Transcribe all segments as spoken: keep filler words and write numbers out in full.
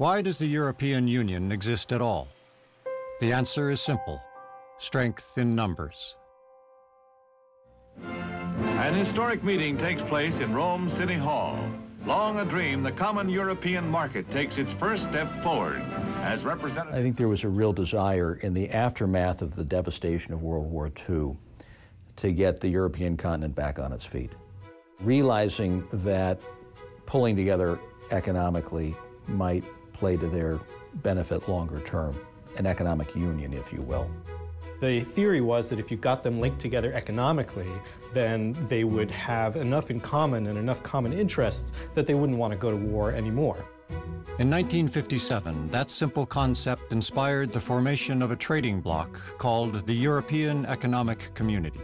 Why does the European Union exist at all? The answer is simple: strength in numbers. An historic meeting takes place in Rome City Hall. Long a dream, the common European market takes its first step forward. As representatives, I think there was a real desire in the aftermath of the devastation of World War Two to get the European continent back on its feet, realizing that pulling together economically might play to their benefit longer term, an economic union, if you will. The theory was that if you got them linked together economically, then they would have enough in common and enough common interests that they wouldn't want to go to war anymore. In nineteen fifty-seven, that simple concept inspired the formation of a trading bloc called the European Economic Community.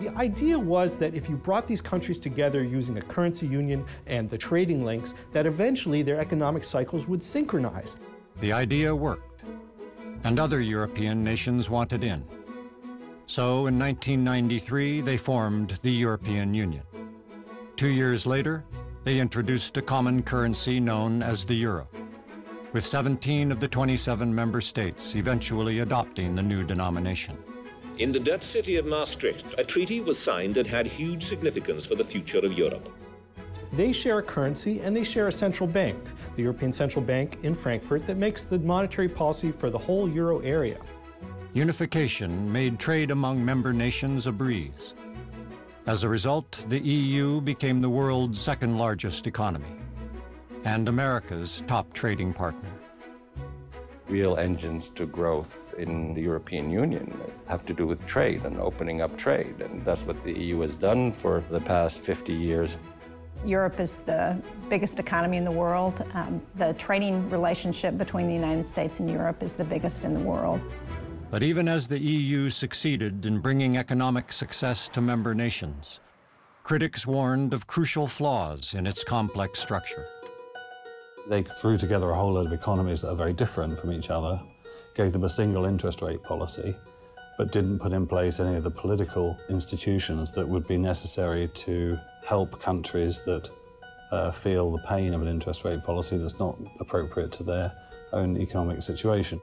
The idea was that if you brought these countries together using a currency union and the trading links, that eventually their economic cycles would synchronize. The idea worked, and other European nations wanted in. So in nineteen ninety-three, they formed the European Union. Two years later, they introduced a common currency known as the euro, with seventeen of the twenty-seven member states eventually adopting the new denomination. In the Dutch city of Maastricht, a treaty was signed that had huge significance for the future of Europe. They share a currency and they share a central bank, the European Central Bank in Frankfurt, that makes the monetary policy for the whole euro area. Unification made trade among member nations a breeze. As a result, the E U became the world's second largest economy and America's top trading partner. Real engines to growth in the European Union have to do with trade and opening up trade, and that's what the E U has done for the past fifty years. Europe is the biggest economy in the world. Um, the trading relationship between the United States and Europe is the biggest in the world. But even as the E U succeeded in bringing economic success to member nations, critics warned of crucial flaws in its complex structure. They threw together a whole load of economies that are very different from each other, gave them a single interest rate policy, but didn't put in place any of the political institutions that would be necessary to help countries that uh, feel the pain of an interest rate policy that's not appropriate to their own economic situation.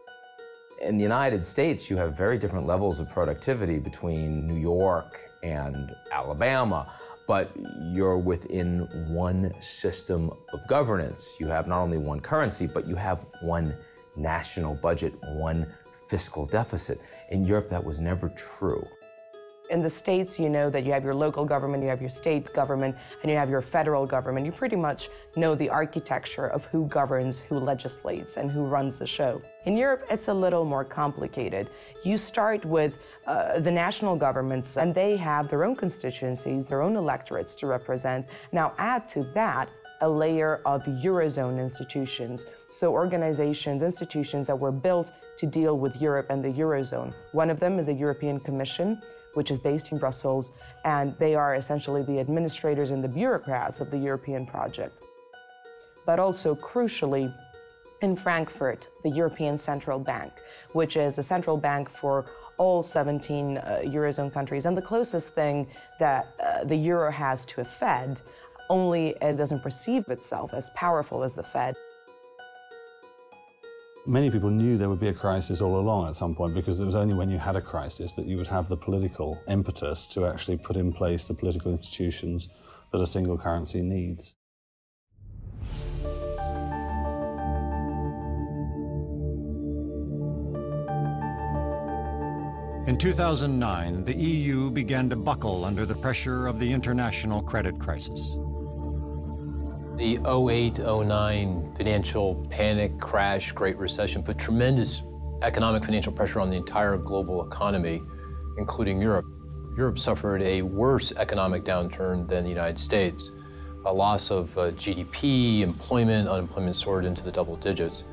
In the United States, you have very different levels of productivity between New York and Alabama. But you're within one system of governance. You have not only one currency, but you have one national budget, one fiscal deficit. In Europe, that was never true. In the States, you know that you have your local government, you have your state government, and you have your federal government. You pretty much know the architecture of who governs, who legislates, and who runs the show. In Europe, it's a little more complicated. You start with uh, the national governments, and they have their own constituencies, their own electorates to represent. Now add to that a layer of Eurozone institutions, so organizations, institutions that were built to deal with Europe and the Eurozone. One of them is the European Commission, which is based in Brussels, and they are essentially the administrators and the bureaucrats of the European project. But also, crucially, in Frankfurt, the European Central Bank, which is a central bank for all seventeen uh, Eurozone countries, and the closest thing that uh, the euro has to a Fed, only it doesn't perceive itself as powerful as the Fed. Many people knew there would be a crisis all along at some point, because it was only when you had a crisis that you would have the political impetus to actually put in place the political institutions that a single currency needs. In two thousand nine, the E U began to buckle under the pressure of the international credit crisis. The oh eight oh nine financial panic, crash, Great Recession put tremendous economic financial pressure on the entire global economy, including Europe. Europe suffered a worse economic downturn than the United States. A loss of uh, G D P, employment, unemployment soared into the double digits.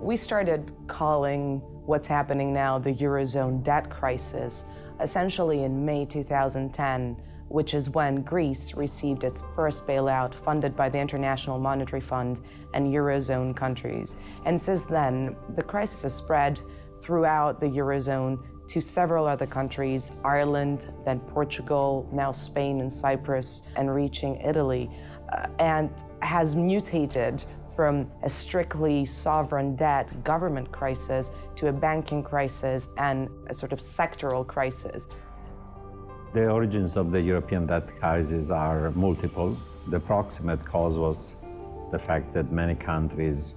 We started calling what's happening now the Eurozone debt crisis, essentially in May two thousand ten. Which is when Greece received its first bailout funded by the International Monetary Fund and Eurozone countries. And since then, the crisis has spread throughout the Eurozone to several other countries, Ireland, then Portugal, now Spain and Cyprus, and reaching Italy, uh, and has mutated from a strictly sovereign debt government crisis to a banking crisis and a sort of sectoral crisis. The origins of the European debt crisis are multiple. The proximate cause was the fact that many countries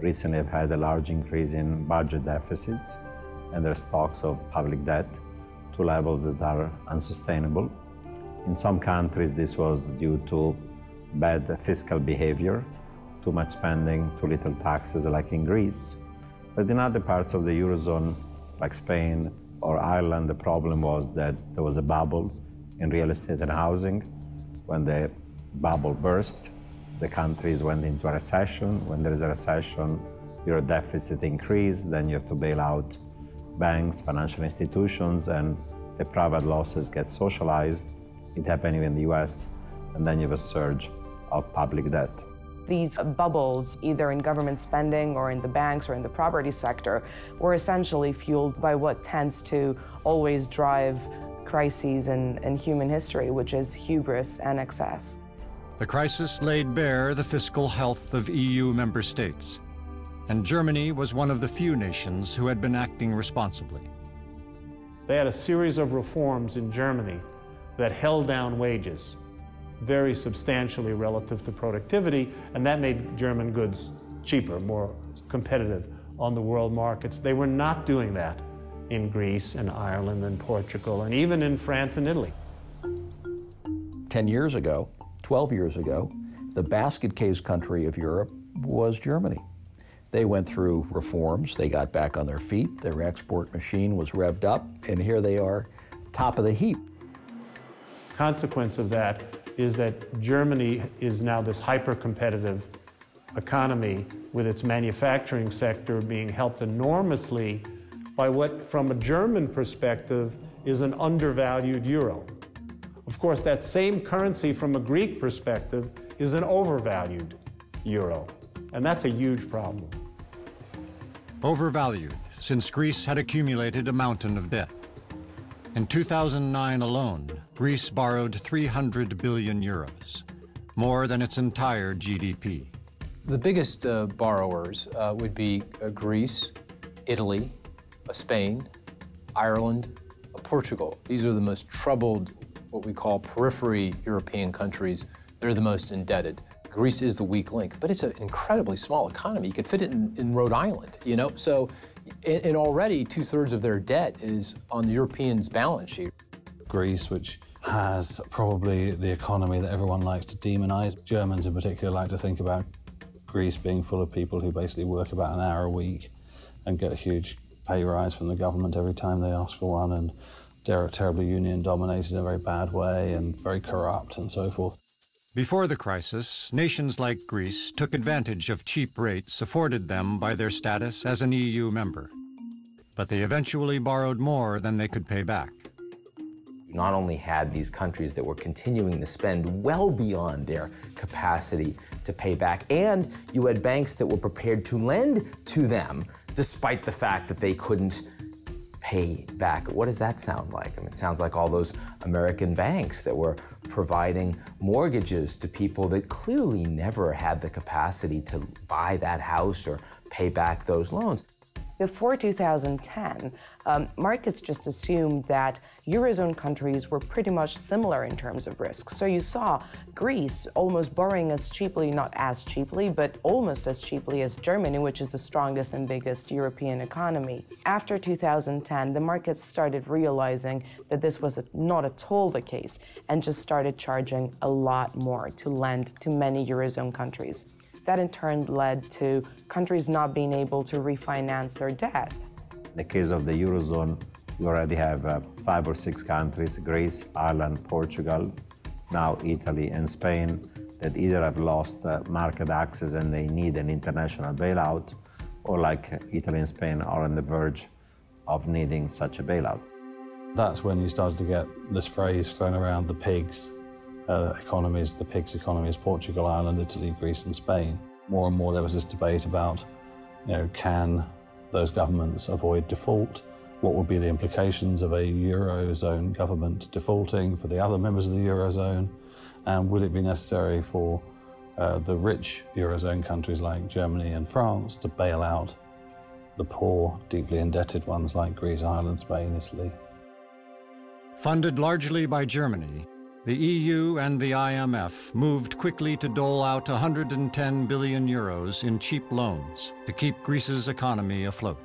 recently have had a large increase in budget deficits and their stocks of public debt to levels that are unsustainable. In some countries, this was due to bad fiscal behavior, too much spending, too little taxes, like in Greece. But in other parts of the Eurozone, like Spain or Ireland, the problem was that there was a bubble in real estate and housing. When the bubble burst, the countries went into a recession. When there is a recession, your deficit increased, then you have to bail out banks, financial institutions, and the private losses get socialized. It happened even in the U S, and then you have a surge of public debt. These bubbles, either in government spending or in the banks or in the property sector, were essentially fueled by what tends to always drive crises in, in human history, which is hubris and excess. The crisis laid bare the fiscal health of E U member states, and Germany was one of the few nations who had been acting responsibly. They had a series of reforms in Germany that held down wages very substantially relative to productivity, and that made German goods cheaper, more competitive on the world markets. They were not doing that in Greece and Ireland and Portugal and even in France and Italy. Ten years ago, twelve years ago, the basket case country of Europe was Germany. They went through reforms, they got back on their feet, their export machine was revved up, and here they are, top of the heap. Consequence of that is that Germany is now this hyper-competitive economy, with its manufacturing sector being helped enormously by what, from a German perspective, is an undervalued euro. Of course, that same currency from a Greek perspective is an overvalued euro, and that's a huge problem. Overvalued, since Greece had accumulated a mountain of debt. In two thousand nine alone, Greece borrowed three hundred billion euros, more than its entire G D P. The biggest uh, borrowers uh, would be uh, Greece, Italy, uh, Spain, Ireland, uh, Portugal. These are the most troubled, what we call periphery European countries. They're the most indebted. Greece is the weak link, but it's an incredibly small economy. You could fit it in, in Rhode Island, you know? So. And already two-thirds of their debt is on the Europeans' balance sheet. Greece, which has probably the economy that everyone likes to demonize. Germans in particular like to think about Greece being full of people who basically work about an hour a week and get a huge pay rise from the government every time they ask for one, and they're terribly union-dominated in a very bad way and very corrupt and so forth. Before the crisis, nations like Greece took advantage of cheap rates afforded them by their status as an E U member. But they eventually borrowed more than they could pay back. You not only had these countries that were continuing to spend well beyond their capacity to pay back, and you had banks that were prepared to lend to them despite the fact that they couldn't pay back. What does that sound like? I mean, it sounds like all those American banks that were providing mortgages to people that clearly never had the capacity to buy that house or pay back those loans. Before two thousand ten, um, markets just assumed that Eurozone countries were pretty much similar in terms of risk. So you saw Greece almost borrowing as cheaply, not as cheaply, but almost as cheaply as Germany, which is the strongest and biggest European economy. After two thousand ten, the markets started realizing that this was not at all the case and just started charging a lot more to lend to many Eurozone countries. That in turn led to countries not being able to refinance their debt. In the case of the Eurozone, you already have uh, five or six countries, Greece, Ireland, Portugal, now Italy and Spain, that either have lost uh, market access and they need an international bailout, or like Italy and Spain are on the verge of needing such a bailout. That's when you started to get this phrase thrown around, the pigs. Uh, economies, the pigs' economies, Portugal, Ireland, Italy, Greece and Spain. More and more there was this debate about, you know, can those governments avoid default? What would be the implications of a Eurozone government defaulting for the other members of the Eurozone? And would it be necessary for uh, the rich Eurozone countries like Germany and France to bail out the poor, deeply indebted ones like Greece, Ireland, Spain, Italy. Funded largely by Germany, the E U and the I M F moved quickly to dole out one hundred ten billion euros in cheap loans to keep Greece's economy afloat.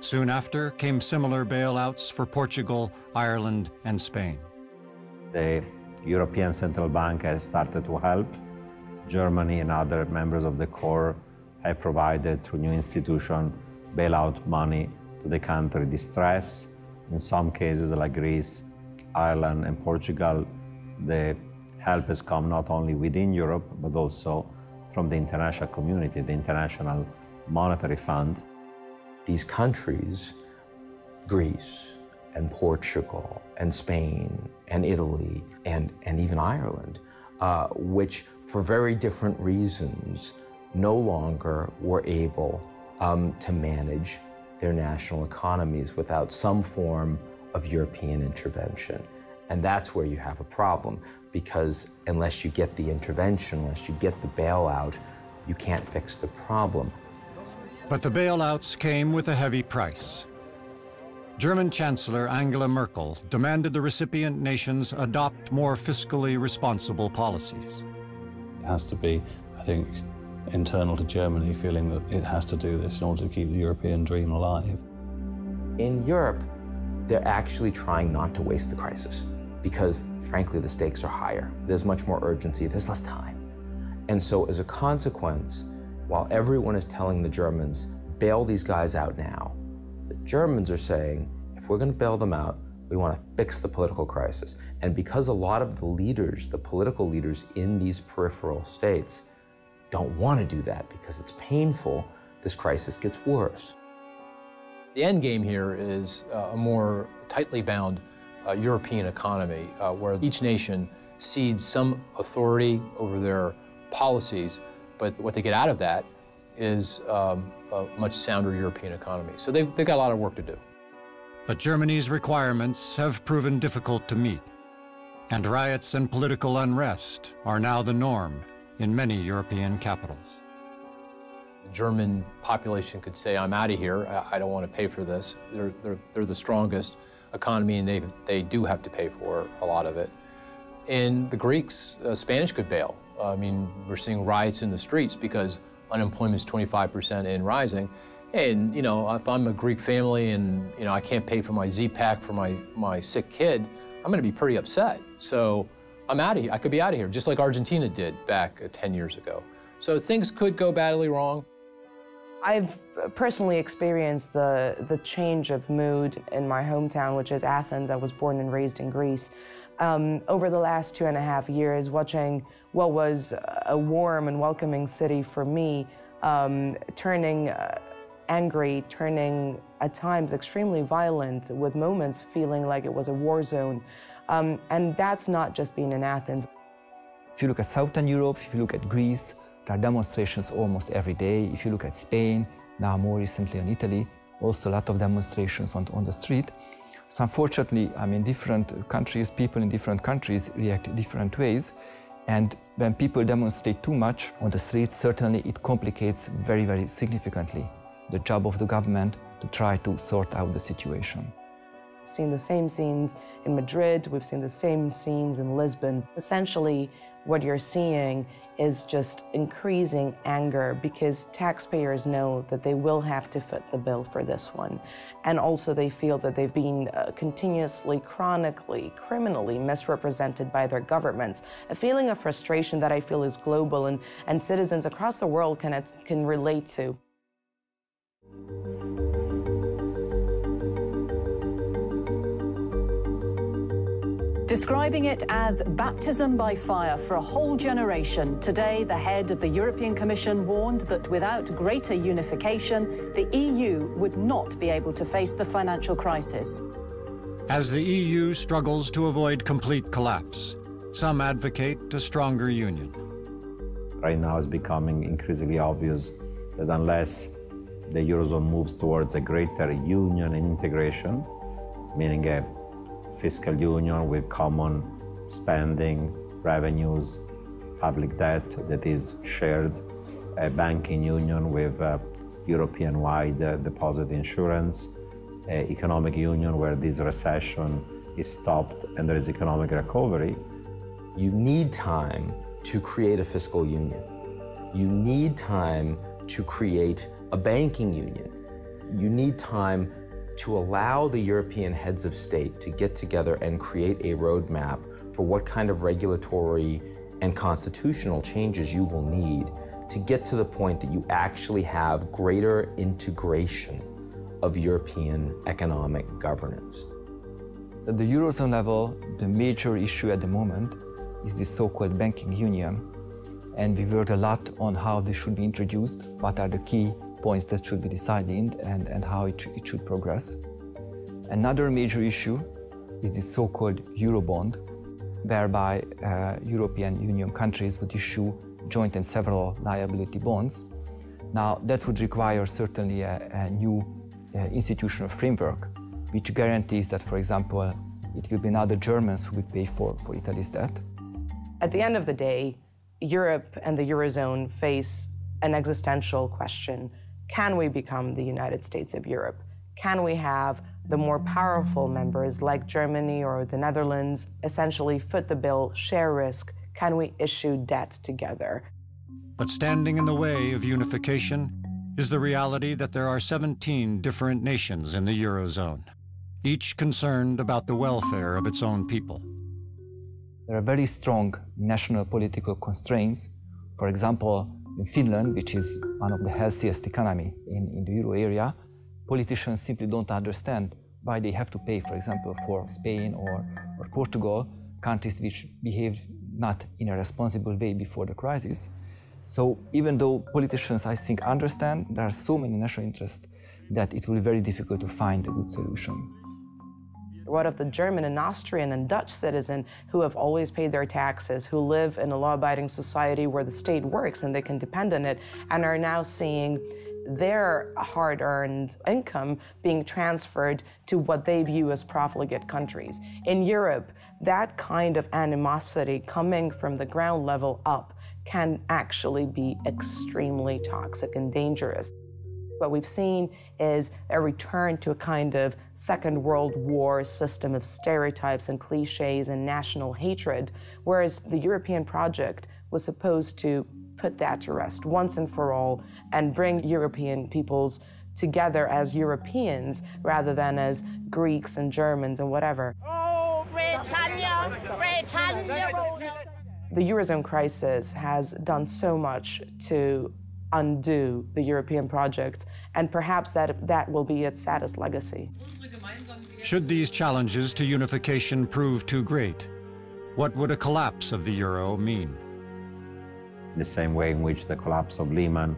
Soon after came similar bailouts for Portugal, Ireland, and Spain. The European Central Bank has started to help. Germany and other members of the core have provided, through new institutions, bailout money to the country in distress. In some cases, like Greece, Ireland and Portugal, the help has come not only within Europe, but also from the international community, the International Monetary Fund. These countries, Greece and Portugal and Spain and Italy and, and even Ireland, uh, which for very different reasons no longer were able um, to manage their national economies without some form of European intervention. And that's where you have a problem, because unless you get the intervention, unless you get the bailout, you can't fix the problem. But the bailouts came with a heavy price. German Chancellor Angela Merkel demanded the recipient nations adopt more fiscally responsible policies. It has to be, I think, internal to Germany, feeling that it has to do this in order to keep the European dream alive. In Europe, they're actually trying not to waste the crisis because, frankly, the stakes are higher. There's much more urgency, there's less time. And so as a consequence, while everyone is telling the Germans, bail these guys out now, the Germans are saying, if we're going to bail them out, we want to fix the political crisis. And because a lot of the leaders, the political leaders in these peripheral states, don't want to do that because it's painful, this crisis gets worse. The end game here is uh, a more tightly bound uh, European economy uh, where each nation cedes some authority over their policies, but what they get out of that is um, a much sounder European economy. So they've, they've got a lot of work to do. But Germany's requirements have proven difficult to meet, and riots and political unrest are now the norm in many European capitals. The German population could say, I'm out of here, I don't want to pay for this. They're, they're, they're the strongest economy and they, they do have to pay for a lot of it. And the Greeks, uh, Spanish could bail. I mean, we're seeing riots in the streets because unemployment's twenty-five percent and rising. And, you know, if I'm a Greek family and, you know, I can't pay for my Z-Pack for my, my sick kid, I'm gonna be pretty upset. So I'm out of here, I could be out of here, just like Argentina did back uh, ten years ago. So things could go badly wrong. I've personally experienced the, the change of mood in my hometown, which is Athens. I was born and raised in Greece. Um, over the last two and a half years, watching what was a warm and welcoming city for me, um, turning uh, angry, turning at times extremely violent, with moments feeling like it was a war zone. Um, and that's not just being in Athens. If you look at Southern Europe, if you look at Greece, there are demonstrations almost every day. If you look at Spain, now more recently in Italy, also a lot of demonstrations on, on the street. So unfortunately, I mean, different countries, people in different countries react in different ways. And when people demonstrate too much on the street, certainly it complicates very, very significantly the job of the government to try to sort out the situation. We've seen the same scenes in Madrid, we've seen the same scenes in Lisbon. Essentially, what you're seeing is just increasing anger because taxpayers know that they will have to foot the bill for this one. And also they feel that they've been uh, continuously, chronically, criminally misrepresented by their governments. A feeling of frustration that I feel is global and, and citizens across the world can, can relate to. Describing it as baptism by fire for a whole generation, today the head of the European Commission warned that without greater unification, the E U would not be able to face the financial crisis. As the E U struggles to avoid complete collapse, some advocate a stronger union. Right now it's becoming increasingly obvious that unless the Eurozone moves towards a greater union and integration, meaning a fiscal union with common spending, revenues, public debt that is shared, a banking union with uh, European-wide uh, deposit insurance, uh, economic union where this recession is stopped and there is economic recovery. You need time to create a fiscal union. You need time to create a banking union. You need time to allow the European heads of state to get together and create a roadmap for what kind of regulatory and constitutional changes you will need to get to the point that you actually have greater integration of European economic governance. At the Eurozone level, the major issue at the moment is the so-called banking union, and we worked a lot on how this should be introduced, what are the key points that should be decided, and, and how it, it should progress. Another major issue is the so-called Eurobond, whereby uh, European Union countries would issue joint and several liability bonds. Now, that would require certainly a, a new uh, institutional framework, which guarantees that, for example, it will be not the Germans who would pay for, for Italy's debt. At the end of the day, Europe and the Eurozone face an existential question. Can we become the United States of Europe? Can we have the more powerful members like Germany or the Netherlands essentially foot the bill, share risk? Can we issue debt together? But standing in the way of unification is the reality that there are seventeen different nations in the Eurozone, each concerned about the welfare of its own people. There are very strong national political constraints. For example, in Finland, which is one of the healthiest economies in, in the euro area, politicians simply don't understand why they have to pay, for example, for Spain or, or Portugal, countries which behaved not in a responsible way before the crisis. So even though politicians, I think, understand, there are so many national interests that it will be very difficult to find a good solution. What of the German and Austrian and Dutch citizen who have always paid their taxes, who live in a law-abiding society where the state works and they can depend on it, and are now seeing their hard-earned income being transferred to what they view as profligate countries? In Europe, that kind of animosity coming from the ground level up can actually be extremely toxic and dangerous. What we've seen is a return to a kind of Second World War system of stereotypes and cliches and national hatred, whereas the European project was supposed to put that to rest once and for all and bring European peoples together as Europeans rather than as Greeks and Germans and whatever. Oh, Britannia, Britannia. The Eurozone crisis has done so much to undo the European project, and perhaps that, that will be its saddest legacy. Should these challenges to unification prove too great, what would a collapse of the euro mean? The same way in which the collapse of Lehman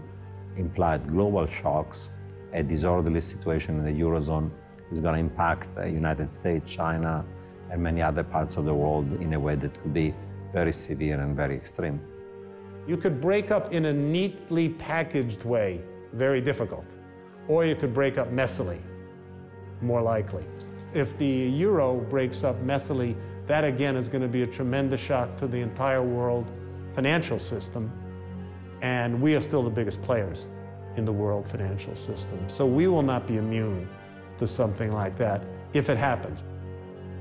implied global shocks, a disorderly situation in the Eurozone is going to impact the United States, China, and many other parts of the world in a way that could be very severe and very extreme. You could break up in a neatly packaged way, very difficult. Or you could break up messily, more likely. If the euro breaks up messily, that again is going to be a tremendous shock to the entire world financial system. And we are still the biggest players in the world financial system. So we will not be immune to something like that if it happens.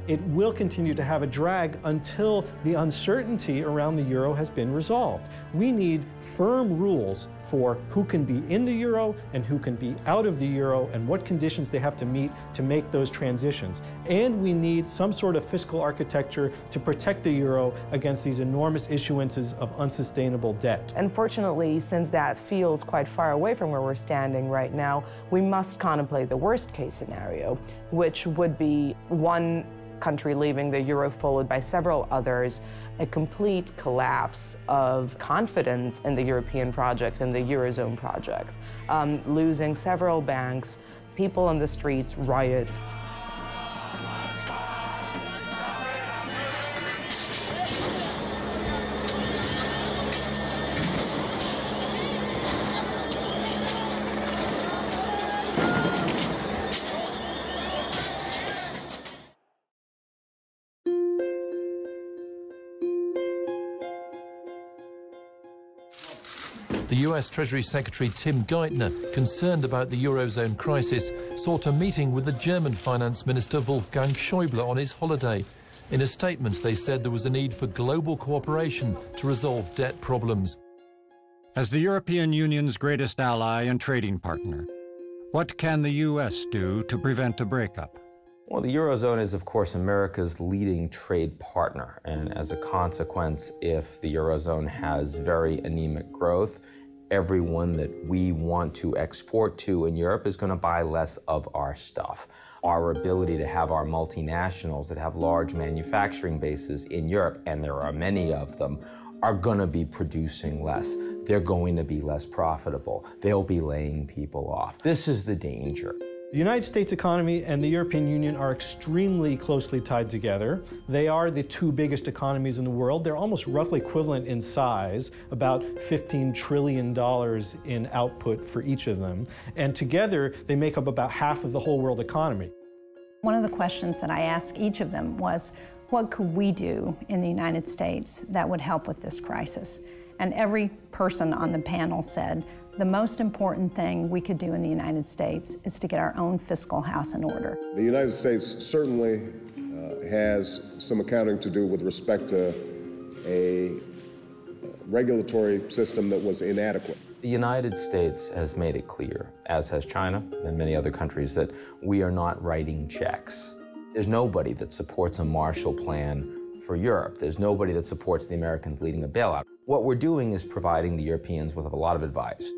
It will continue to have a drag until the uncertainty around the euro has been resolved. We need firm rules for who can be in the euro and who can be out of the euro and what conditions they have to meet to make those transitions. And we need some sort of fiscal architecture to protect the euro against these enormous issuances of unsustainable debt. Unfortunately, since that feels quite far away from where we're standing right now, we must contemplate the worst-case scenario, which would be one country leaving the euro followed by several others, a complete collapse of confidence in the European project and the Eurozone project, um, losing several banks, people on the streets, riots. the U S Treasury Secretary Tim Geithner, concerned about the Eurozone crisis, sought a meeting with the German Finance Minister Wolfgang Schäuble on his holiday. In a statement, they said there was a need for global cooperation to resolve debt problems. As the European Union's greatest ally and trading partner, what can the U S do to prevent a breakup? Well, the Eurozone is, of course, America's leading trade partner. And as a consequence, if the Eurozone has very anemic growth, everyone that we want to export to in Europe is going to buy less of our stuff. Our ability to have our multinationals that have large manufacturing bases in Europe, and there are many of them, are going to be producing less. They're going to be less profitable. They'll be laying people off. This is the danger. The United States economy and the European Union are extremely closely tied together. They are the two biggest economies in the world. They're almost roughly equivalent in size, about fifteen trillion dollars in output for each of them. And together, they make up about half of the whole world economy. One of the questions that I asked each of them was, what could we do in the United States that would help with this crisis? And every person on the panel said, the most important thing we could do in the United States is to get our own fiscal house in order. The United States certainly uh, has some accounting to do with respect to a regulatory system that was inadequate. The United States has made it clear, as has China and many other countries, that we are not writing checks. There's nobody that supports a Marshall Plan for Europe. There's nobody that supports the Americans leading a bailout. What we're doing is providing the Europeans with a lot of advice.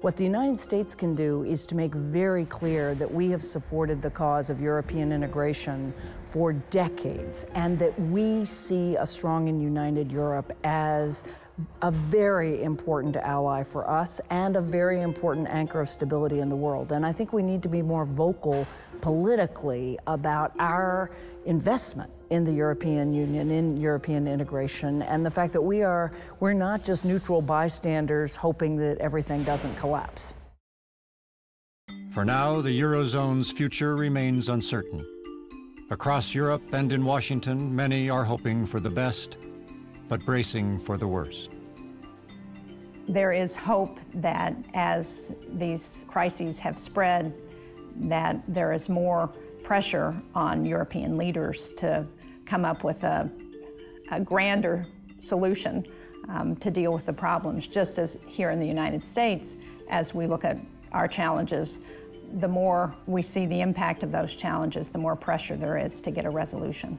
What the United States can do is to make very clear that we have supported the cause of European integration for decades, and that we see a strong and united Europe as a very important ally for us and a very important anchor of stability in the world. And I think we need to be more vocal politically about our investment in the European Union, in European integration, and the fact that we are, we're not just neutral bystanders hoping that everything doesn't collapse. For now, the Eurozone's future remains uncertain. Across Europe and in Washington, many are hoping for the best, but bracing for the worst. There is hope that as these crises have spread, that there is more pressure on European leaders to come up with a, a grander solution um, to deal with the problems. Just as here in the United States, as we look at our challenges, the more we see the impact of those challenges, the more pressure there is to get a resolution.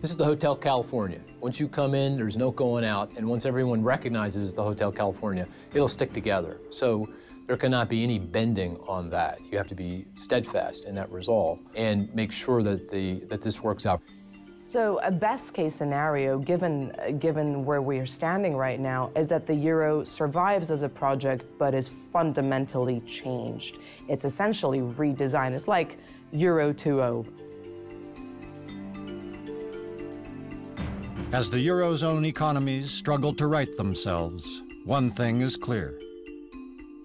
This is the Hotel California. Once you come in, there's no going out, and once everyone recognizes the Hotel California, it'll stick together. So there cannot be any bending on that. You have to be steadfast in that resolve and make sure that, the, that this works out. So a best case scenario, given, given where we are standing right now, is that the euro survives as a project but is fundamentally changed. It's essentially redesigned. It's like Euro two point oh. As the Eurozone economies struggle to right themselves, one thing is clear.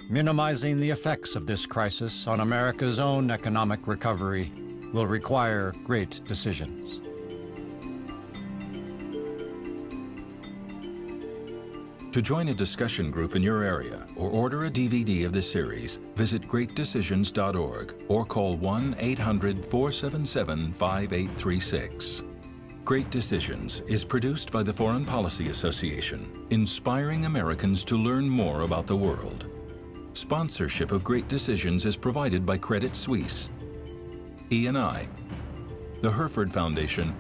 Minimizing the effects of this crisis on America's own economic recovery will require great decisions. To join a discussion group in your area or order a D V D of this series, visit great decisions dot org or call one eight hundred, four seven seven, five eight three six. Great Decisions is produced by the Foreign Policy Association, inspiring Americans to learn more about the world. Sponsorship of Great Decisions is provided by Credit Suisse, E and I, the Herford Foundation,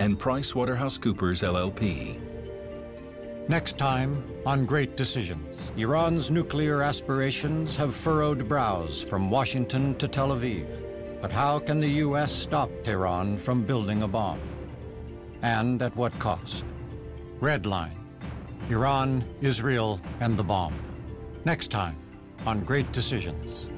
and PricewaterhouseCoopers L L P. Next time on Great Decisions, Iran's nuclear aspirations have furrowed brows from Washington to Tel Aviv. But how can the U S stop Tehran from building a bomb? And at what cost? Red Line, Iran, Israel, and the bomb. Next time on Great Decisions.